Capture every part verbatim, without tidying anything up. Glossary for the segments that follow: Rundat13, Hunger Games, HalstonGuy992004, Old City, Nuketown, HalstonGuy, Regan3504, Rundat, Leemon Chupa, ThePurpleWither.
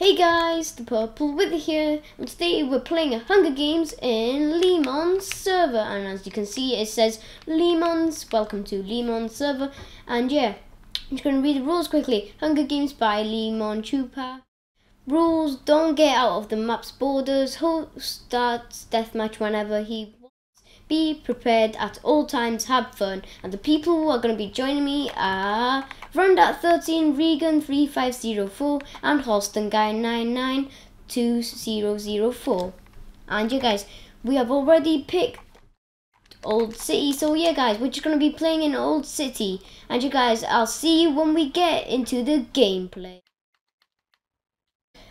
Hey guys, the Purple Wither here, and today we're playing Hunger Games in Leemon's server. And as you can see, it says Leemon's, welcome to Leemon's server. And yeah, I'm just going to read the rules quickly. Hunger Games by Leemon Chupa. Rules: don't get out of the map's borders. Host starts deathmatch whenever he wants. Be prepared at all times. Have fun. And the people who are going to be joining me are Rundat thirteen, Regan three five zero four, and HalstonGuy nine nine two zero zero four. And you guys, we have already picked Old City, so yeah guys, we're just going to be playing in Old City. And you guys, I'll see you when we get into the gameplay.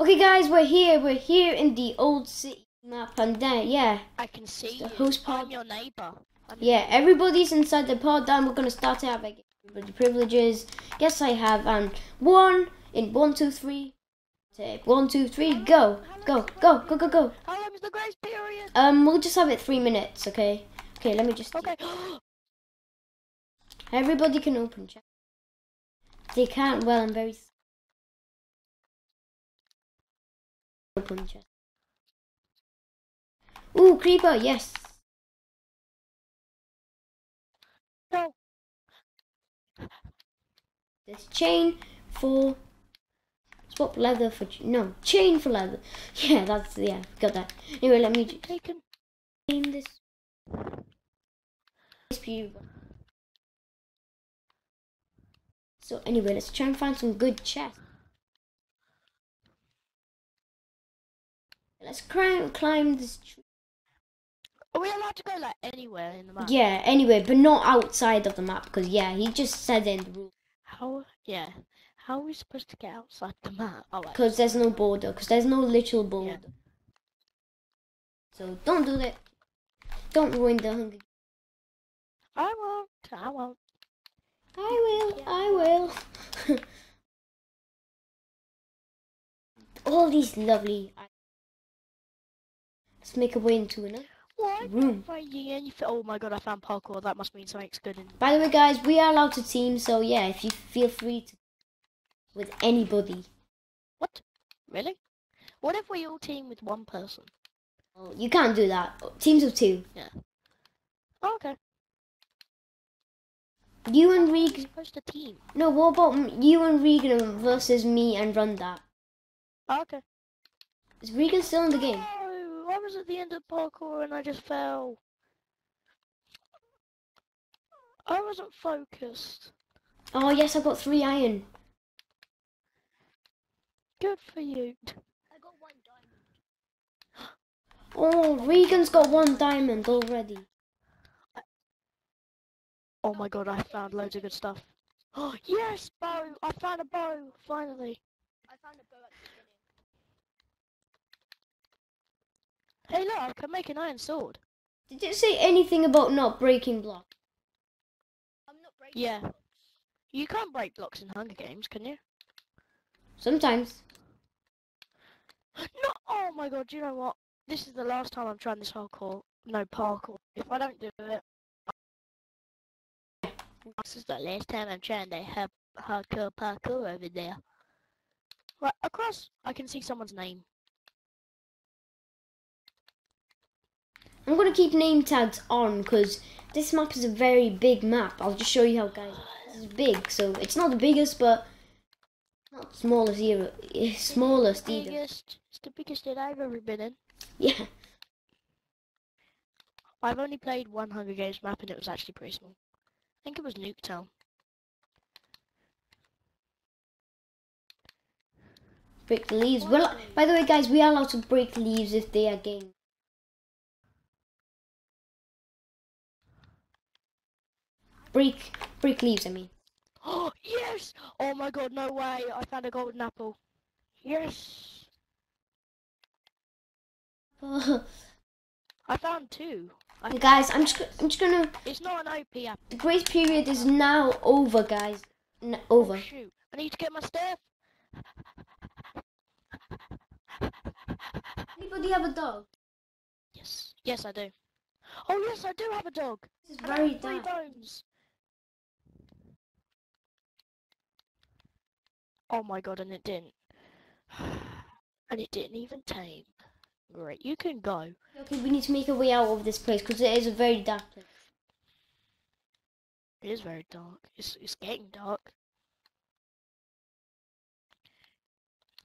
Okay guys, we're here, we're here in the Old City map, and then, yeah. I can see the host pod. I'm your neighbour. Yeah, everybody's inside the pod, and we're going to start it out again. The privileges, yes I have, and one in one two three, take one two three, go go go go go go. How long is the grace period? Um, we'll just have it three minutes, okay? Okay, let me just. Okay. Everybody can open chat. They can't. Well, I'm very. Open chat. Ooh, creeper! Yes. No. This chain for swap leather for no chain for leather. Yeah, that's yeah, got that. Anyway, let me just name this. So anyway, let's try and find some good chests. Let's climb climb this tree. Are we allowed to go like anywhere in the map? Yeah, anywhere, but not outside of the map because yeah, he just said in the rules. How, yeah, how are we supposed to get outside the map? Because there's no border, because there's no literal border. Yeah. So don't do that. Don't ruin the Hunger Games. I won't, I won't. I will, yeah. I will. All these lovely items. Let's make a way into another. What? Mm. Oh my god, I found parkour. That must mean something's good. In By the way, guys, we are allowed to team, so yeah, if you feel free to with anybody. What? Really? What if we all team with one person? Well, you can't do that. Teams of two. Yeah. Oh, okay. You and Regan. Supposed to team. No, what about you and Regan versus me and Rundat? Oh, okay. Is Regan still in the game? I was at the end of parkour and I just fell. I wasn't focused. Oh yes, I got three iron. Good for you. I got one diamond. Oh, Regan's got one diamond already. I... Oh my god, I found loads of good stuff. Oh yes, bow! I found a bow, finally. I found a bow at the beginning. Hey look, I can make an iron sword. Did it say anything about not breaking blocks? I'm not breaking yeah. blocks. You can't break blocks in Hunger Games, can you? Sometimes. No! Oh my god, you know what? This is the last time I'm trying this hardcore. No, parkour. If I don't do it... This is the last time I'm trying the hard hardcore parkour over there. Right, across, I can see someone's name. I'm going to keep name tags on because this map is a very big map. I'll just show you how, guys. It's big, so it's not the biggest, but not smallest either. It's smallest the either. Biggest, it's the biggest that I've ever been in. Yeah. I've only played one Hunger Games map and it was actually pretty small. I think it was Nuketown. Break the leaves. Well, by the way, guys, we are allowed to break leaves if they are game. Break, break leaves, I mean. Oh, yes! Oh my god, no way. I found a golden apple. Yes! Uh, I found two. I guys, I'm just, I'm just gonna... It's not an O P apple. The grace period is now over, guys. No, over. Oh, shoot. I need to get my stuff. Anybody have a dog? Yes. Yes, I do. Oh, yes, I do have a dog. This is very dark. Three bones. Oh my god, and it didn't. And it didn't even tame. Great, you can go. Okay, we need to make a way out of this place because it is a very dark place. It is very dark. It's, it's getting dark.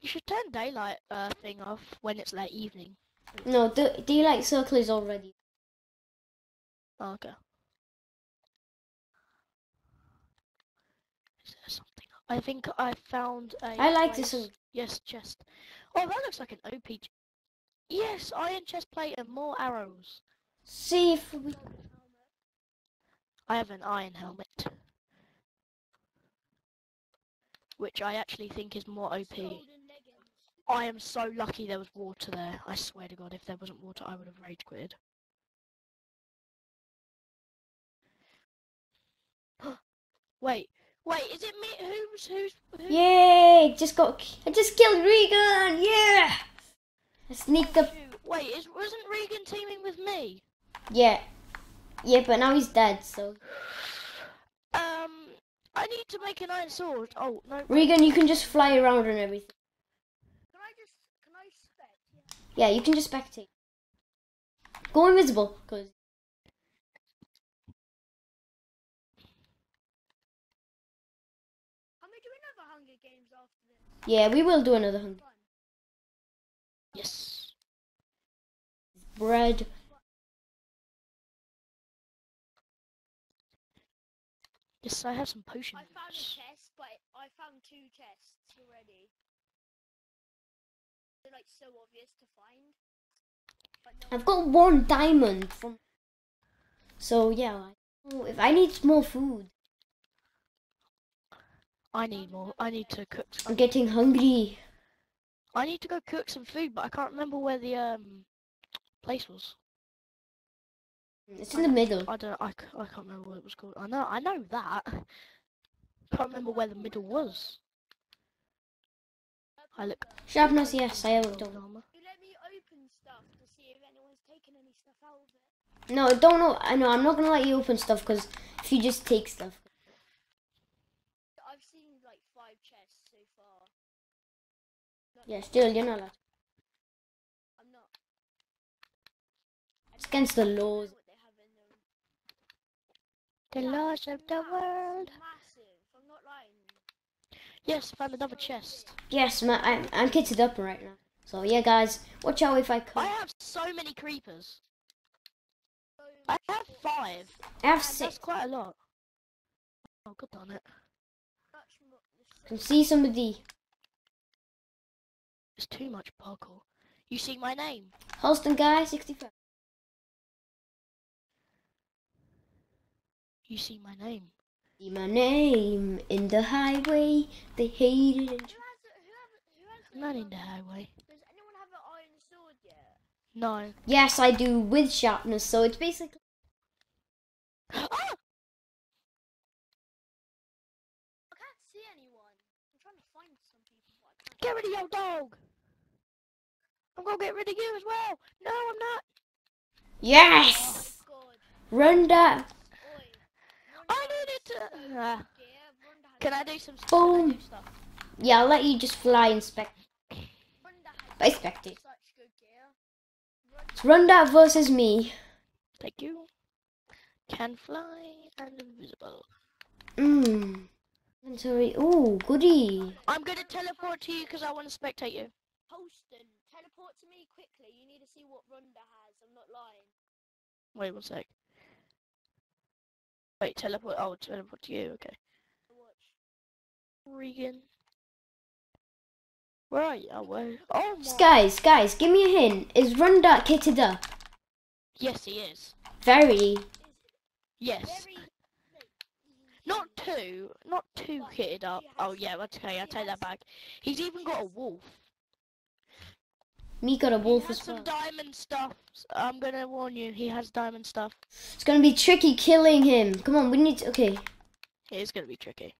You should turn daylight uh, thing off when it's late evening. No, the daylight circle is already. Oh, okay. Is there something? I think I found a. I like place. This one. Yes, chest. Oh, that looks like an O P. Yes, iron chest plate and more arrows. See if we. I have an iron helmet, which I actually think is more O P. I am so lucky there was water there. I swear to God, if there wasn't water, I would have rage quitted. Wait, wait, is it me? Who's, who's, who's? Yay! Just got, I just killed Regan! Yeah! I sneaked up. Wait, is, wasn't Regan teaming with me? Yeah. Yeah, but now he's dead, so. Um, I need to make an iron sword. Oh, no. Regan, you can just fly around and everything. Can I just, can I spectate? Yeah, you can just spectate. Go invisible, because. Can we do another Hunger Games after this? Yeah, we will do another Hunger. Yes. Bread. Yes, I have some potions. I found a chest, but I found two chests already. They're like so obvious to find. But no, I've got one diamond from. So yeah, oh, if I need more food. I need more. I need to cook. I'm getting hungry. I need to go cook some food, but I can't remember where the um place was. It's in the middle. I don't. I, I can't remember what it was called. I know. I know that. Can't remember where the middle was. I look. Sharpness. Yes, I have done. You let me open stuff to see if anyone's taken any stuff out of it. No, don't know. I know. I'm not gonna let you open stuff because if you just take stuff. I've seen like five chests so far. Not yeah, still you're not allowed. I'm not. It's against the laws. The laws of the world. Massive. I'm not lying. Yes, found another chest. Yes, ma I'm, I'm kitted up right now. So yeah, guys, watch out if I come. I have so many creepers. I have five. I have six. That's quite a lot. Oh, good on it. I can see somebody. It's too much parkour. You see my name? Halston Guy nine zero two zero four. You see my name. See my name in the highway. They hate it. Who has, who has, who has not in the highway. Does anyone have an iron sword yet? No. Yes, I do with sharpness. So it's basically. Ah! I can't see anyone. I'm trying to find some people. But I can't. Get rid of your dog. I'm gonna get rid of you as well. No, I'm not. Yes. Oh, Run that. I needed to. Uh, can I do some stuff? Boom. Yeah, I'll let you just fly and spect. I spect it. It's Rundat versus me. Thank you. Can fly and invisible. Mmm. I'm sorry. Ooh, goody. I'm gonna teleport to you because I want to spectate you. Halston, teleport to me quickly. You need to see what Rundat has. I'm not lying. Wait one sec. Wait, teleport. I'll teleport to you. Okay. Watch. Regan, where are you? Oh, where? Oh my. Guys, guys, give me a hint. Is Rundat kitted up? Yes, he is. Very. Yes. Very... Not too. Not too kitted up. Oh yeah, that's okay. I take that back. He's even got a wolf. Me got a wolf as well. Some diamond stuff. I'm gonna warn you. He has diamond stuff. It's gonna be tricky killing him. Come on, we need to. Okay. It is gonna be tricky.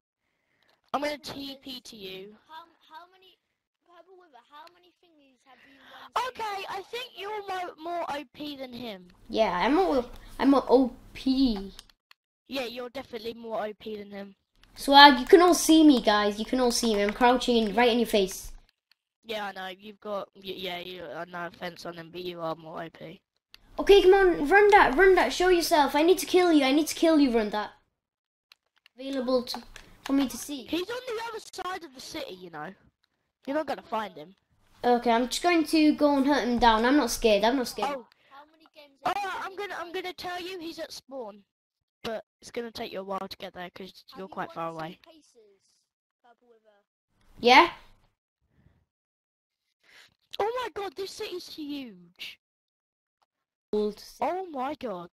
I'm gonna T P to you. How, how many? How many thingies have you? Okay, I think you're more, more O P than him. Yeah, I'm more. I'm a O P. Yeah, you're definitely more O P than him. Swag, you can all see me, guys. You can all see me. I'm crouching right in your face. Yeah, I know. You've got... Yeah, you, uh, no offense on him, but you are more O P. Okay, come on. Run that. Run that. Show yourself. I need to kill you. I need to kill you, Run that. Available to, for me to see. He's on the other side of the city, you know. You're not going to find him. Okay, I'm just going to go and hunt him down. I'm not scared. I'm not scared. Oh, How many games oh I'm going to I'm gonna tell you he's at spawn. But it's going to take you a while to get there because you're quite far away. Paces, yeah? Oh my god, this city's huge. Old. Oh my god.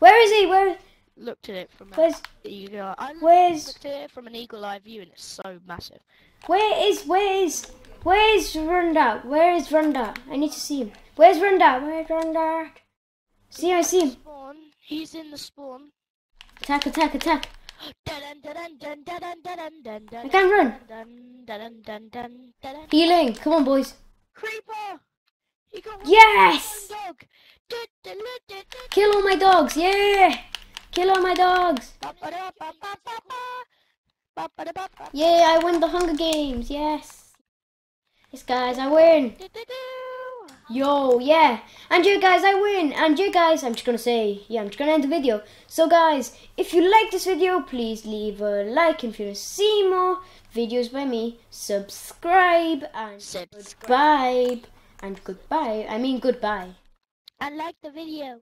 Where is he? Where? Looked at it from an eagle eye. Where's? Looked at it from an eagle eye view, and it's so massive. Where is? Where is? Where is Rundat? Where is Rundat? I need to see him. Where's Rundat? Where's Rundat? See, I see him. Spawn. He's in the spawn. Attack! Attack! Attack! I can't run. Healing. Come on, boys. Creeper. You got yes. Dog. Kill all my dogs. Yeah. Kill all my dogs! Yeah, I win the Hunger Games, yes! Yes guys, I win! Yo, yeah! And you guys, I win! And you guys, I'm just gonna say, yeah, I'm just gonna end the video. So guys, if you like this video, please leave a like. And if you want to see more videos by me, subscribe and subscribe. Goodbye. And goodbye, I mean goodbye. And like the video.